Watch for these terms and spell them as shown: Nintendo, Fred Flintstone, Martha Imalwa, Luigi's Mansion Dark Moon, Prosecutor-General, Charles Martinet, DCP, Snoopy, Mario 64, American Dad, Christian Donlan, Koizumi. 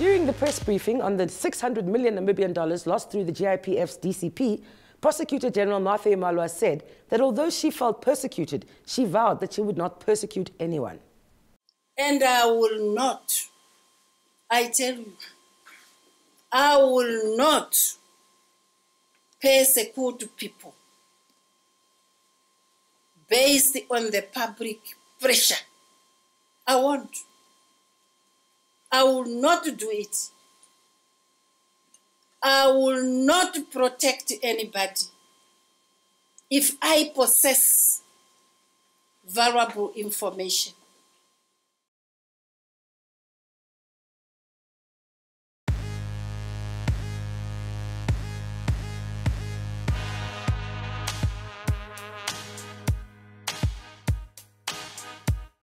During the press briefing on the $600 million lost through the GIPF's DCP, Prosecutor-General Martha Imalwa said that although she felt persecuted, she vowed that she would not persecute anyone. And I will not, I tell you, I will not persecute people based on the public pressure. I won't. I will not do it. I will not protect anybody if I possess valuable information.